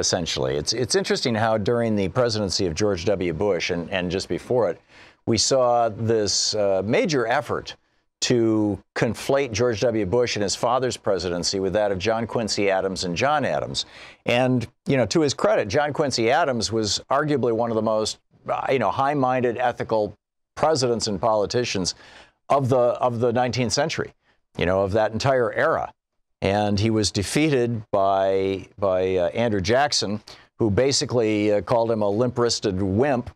essentially. It's interesting how during the presidency of George W. Bush and just before it, we saw this major effort to conflate George W. Bush and his father's presidency with that of John Quincy Adams and John Adams. And, you know, to his credit, John Quincy Adams was arguably one of the most, you know, high-minded, ethical presidents and politicians of the 19th century, you know, of that entire era. And he was defeated by Andrew Jackson, who basically called him a limp-wristed wimp.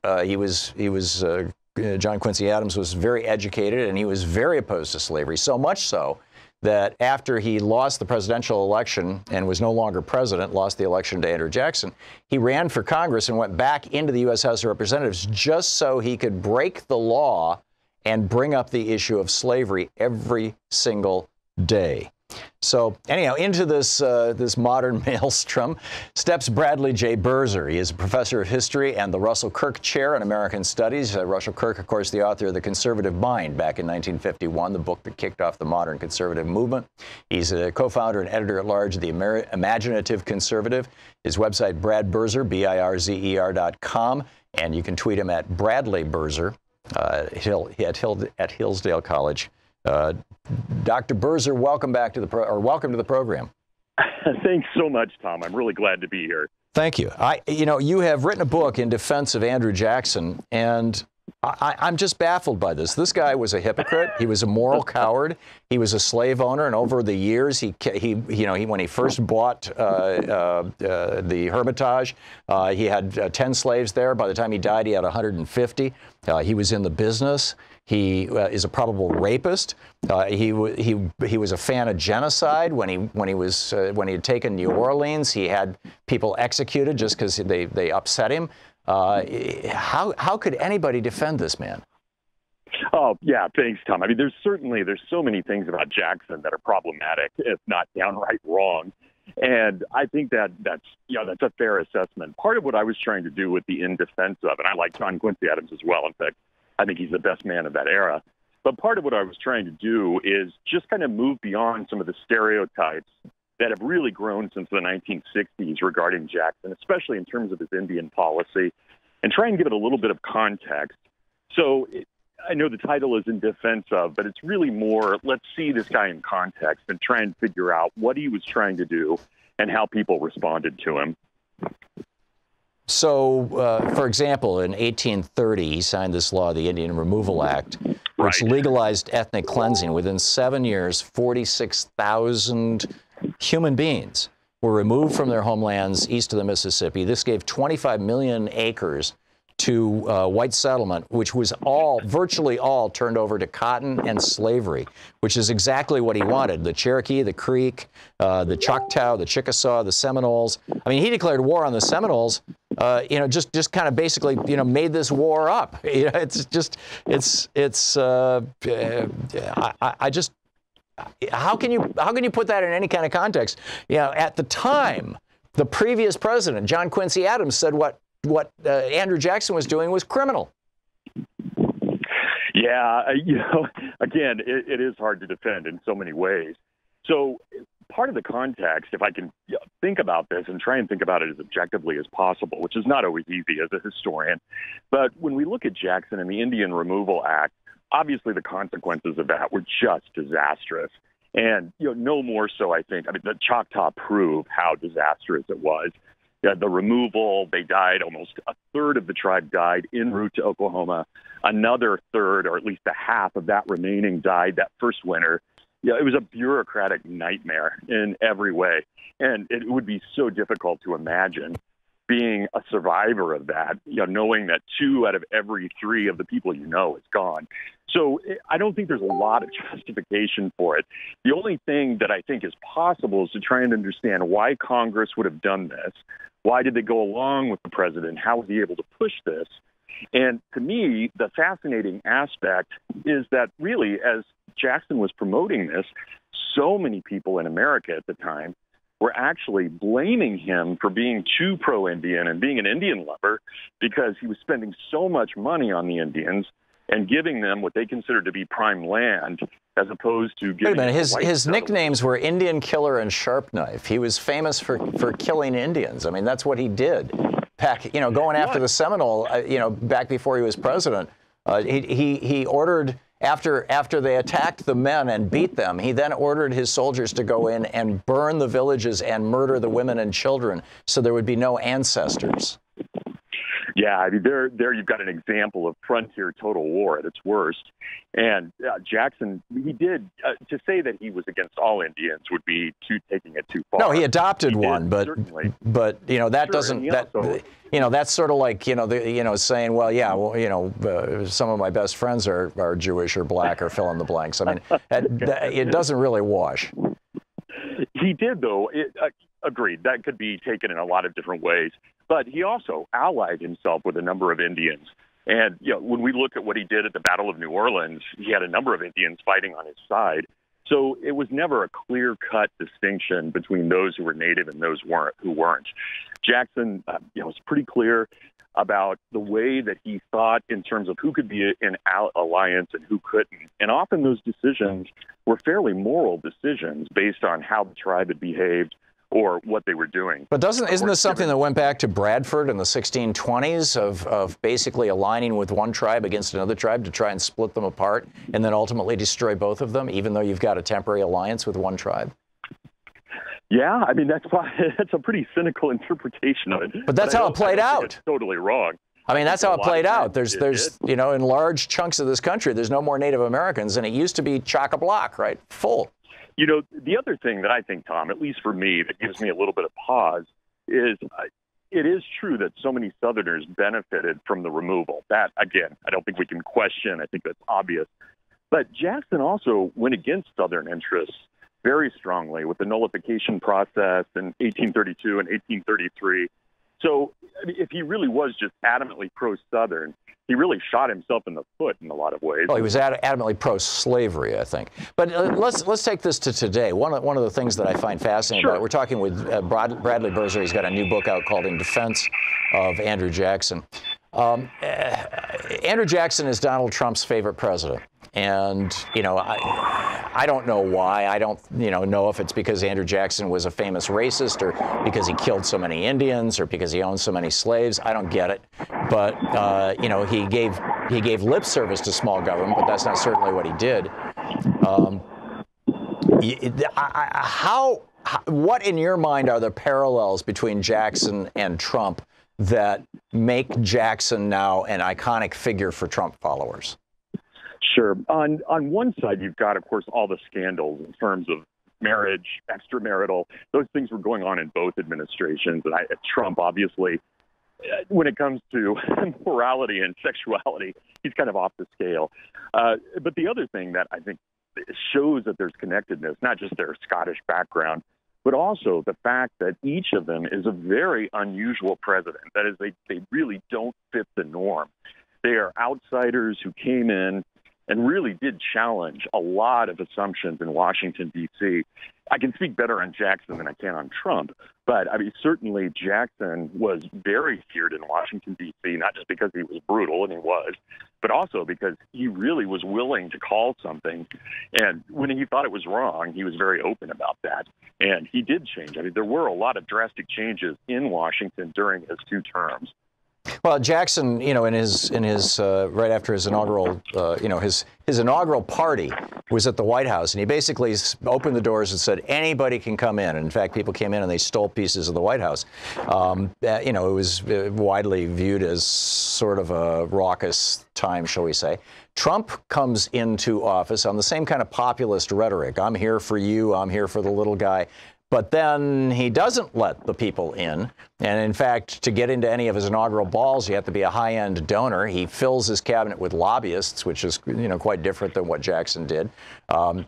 John Quincy Adams was very educated, and he was very opposed to slavery, so much so that after he lost the presidential election and was no longer president, lost the election to Andrew Jackson, he ran for Congress and went back into the U.S. House of Representatives just so he could break the law and bring up the issue of slavery every single day. So anyhow, into this this modern maelstrom steps Bradley J. Birzer. He is a professor of history and the Russell Kirk Chair in American Studies. Russell Kirk, of course, the author of The Conservative Mind back in 1951, the book that kicked off the modern conservative movement. He's a co-founder and editor-at-large of the Ameri Imaginative Conservative. His website, bradbirzer, birzer.com, and you can tweet him at Bradley Birzer at Hillsdale College. Dr. Birzer, welcome back to the welcome to the program. Thanks so much, Tom. I'm really glad to be here. Thank you. You know, you have written a book in defense of Andrew Jackson, and I'm just baffled by this. This guy was a hypocrite. He was a moral coward. He was a slave owner, and over the years, he when he first bought the Hermitage, he had 10 slaves there. By the time he died, he had 150. He was in the business. He is a probable rapist. He was a fan of genocide when he had taken New Orleans. He had people executed just because they upset him. How could anybody defend this man? Oh, yeah, thanks, Tom. I mean, there's so many things about Jackson that are problematic, if not downright wrong. And I think that's a fair assessment. Part of what I was trying to do with the in defense of, and I like John Quincy Adams as well. In fact, I think he's the best man of that era. But part of what I was trying to do is just kind of move beyond some of the stereotypes that have really grown since the 1960s regarding Jackson, especially in terms of his Indian policy, and try and give it a little bit of context. So I know the title is In Defense Of, but it's really more, let's see this guy in context and try and figure out what he was trying to do and how people responded to him. So, for example, in 1830, he signed this law, the Indian Removal Act, which legalized ethnic cleansing. Within 7 years, 46,000 human beings were removed from their homelands east of the Mississippi. This gave 25 million acres to white settlement, which was virtually all turned over to cotton and slavery, which is exactly what he wanted. The Cherokee, the Creek, the Choctaw, the Chickasaw, the Seminoles. I mean, he declared war on the Seminoles, you know, just kind of basically, you know, made this war up. You know, how can you put that in any kind of context? You know, at the time, the previous president, John Quincy Adams, said what Andrew Jackson was doing was criminal. Yeah, you know, again, it is hard to defend in so many ways. So part of the context, if I can think about this and try and think about it as objectively as possible, which is not always easy as a historian, but when we look at Jackson and the Indian Removal Act, obviously the consequences of that were just disastrous. And, you know, no more so, I think. I mean, the Choctaw proved how disastrous it was. The removal, they died, almost a third of the tribe died en route to Oklahoma. Another third, or at least a half of that remaining, died that first winter. You know, it was a bureaucratic nightmare in every way. And it would be so difficult to imagine being a survivor of that, you know, knowing that 2 out of every 3 of the people you know is gone. So I don't think there's a lot of justification for it. The only thing that I think is possible is to try and understand why Congress would have done this. Why did they go along with the president? How was he able to push this? And to me, the fascinating aspect is that really, as Jackson was promoting this, so many people in America at the time were actually blaming him for being too pro-Indian and being an Indian lover because he was spending so much money on the Indians and giving them what they consider to be prime land, as opposed to giving... Wait a minute, his nicknames were Indian Killer and Sharpknife. He was famous for killing Indians. I mean, that's what he did. Pack, you know, going after the Seminole, you know, back before he was president, he ordered, after they attacked the men and beat them, he then ordered his soldiers to go in and burn the villages and murder the women and children so there would be no ancestors. Yeah, I mean, there you've got an example of frontier total war at its worst. And Jackson, he did, to say that he was against all Indians would be taking it too far. No, he adopted one, but you know that doesn't you know, that's sort of like, you know, saying, well, yeah, well, you know, some of my best friends are Jewish or black or fill in the blanks. I mean, it doesn't really wash. He did, though. Agreed. That could be taken in a lot of different ways. But he also allied himself with a number of Indians. And you know, when we look at what he did at the Battle of New Orleans, he had a number of Indians fighting on his side. So it was never a clear-cut distinction between those who were native and those who weren't. Jackson you know, was pretty clear about the way that he thought in terms of who could be in alliance and who couldn't. And often those decisions were fairly moral decisions based on how the tribe had behaved or what they were doing. But isn't this something that went back to Bradford in the 1620s of basically aligning with one tribe against another tribe to try and split them apart and then ultimately destroy both of them, even though you've got a temporary alliance with one tribe? Yeah, I mean, that's a pretty cynical interpretation of it. But that's how it played out. It's totally wrong. I mean, that's how it played out. There's you know, in large chunks of this country, there's no more Native Americans, and it used to be chock-a-block, right? Full. You know, the other thing that I think, Tom, at least for me, that gives me a little bit of pause is it is true that so many Southerners benefited from the removal. That, again, I don't think we can question. I think that's obvious. But Jackson also went against Southern interests very strongly with the nullification process in 1832 and 1833. So I mean, if he really was just adamantly pro-Southern, he really shot himself in the foot in a lot of ways. Well, he was adamantly pro-slavery, I think. But let's take this to today. One of the things that I find fascinating about it, we're talking with Bradley Birzer. He's got a new book out called In Defense of Andrew Jackson. Andrew Jackson is Donald Trump's favorite president. And, you know, I don't know why. I don't, you know if it's because Andrew Jackson was a famous racist or because he killed so many Indians or because he owned so many slaves. I don't get it. But, you know, he gave lip service to small government, but that's not certainly what he did. What in your mind are the parallels between Jackson and Trump that make Jackson now an iconic figure for Trump followers? Sure. On one side, you've got, of course, all the scandals in terms of marriage, extramarital. Those things were going on in both administrations. And Trump, obviously, when it comes to morality and sexuality, he's kind of off the scale. But the other thing that I think shows that there's connectedness, not just their Scottish background, but also the fact that each of them is a very unusual president. That is, they really don't fit the norm. They are outsiders who came in and really did challenge a lot of assumptions in Washington, D.C. I can speak better on Jackson than I can on Trump, but I mean, certainly Jackson was very feared in Washington, D.C., not just because he was brutal, and he was, but also because he really was willing to call something. And when he thought it was wrong, he was very open about that. And he did change. I mean, there were a lot of drastic changes in Washington during his two terms. Well, Jackson, you know, in his right after his inaugural, you know, his inaugural party was at the White House, and he basically opened the doors and said anybody can come in. And in fact, people came in and they stole pieces of the White House. You know, it was widely viewed as sort of a raucous time, shall we say. Trump comes into office on the same kind of populist rhetoric. I'm here for you. I'm here for the little guy. But then he doesn't let the people in. And in fact, to get into any of his inaugural balls, you have to be a high-end donor. He fills his cabinet with lobbyists, which is, you know, quite different than what Jackson did.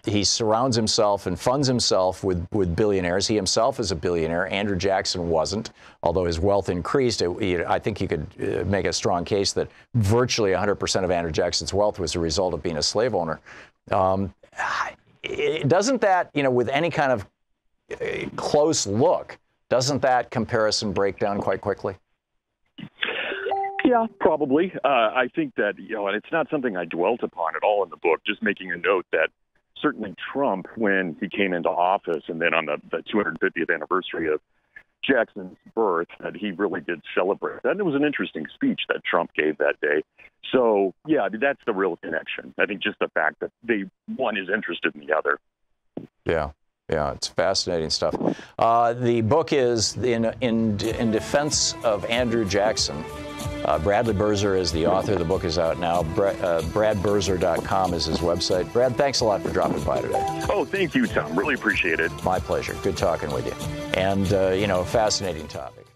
He surrounds himself and funds himself with billionaires. He himself is a billionaire. Andrew Jackson wasn't, although his wealth increased. I think you could make a strong case that virtually 100% of Andrew Jackson's wealth was a result of being a slave owner. Doesn't that, you know, with any kind of a close look, doesn't that comparison break down quite quickly? Yeah, probably. I think that, you know, and it's not something I dwelt upon at all in the book, just making a note that certainly Trump, when he came into office and then on the 250th anniversary of Jackson's birth, that he really did celebrate. And it was an interesting speech that Trump gave that day. So, yeah, I mean, that's the real connection. I think just the fact that one is interested in the other. Yeah. Yeah, it's fascinating stuff. The book is in defense of Andrew Jackson. Bradley Birzer is the author. The book is out now. BradBirzer.com is his website. Brad, thanks a lot for dropping by today. Oh, thank you, Tom. Really appreciate it. My pleasure. Good talking with you. And, you know, fascinating topic.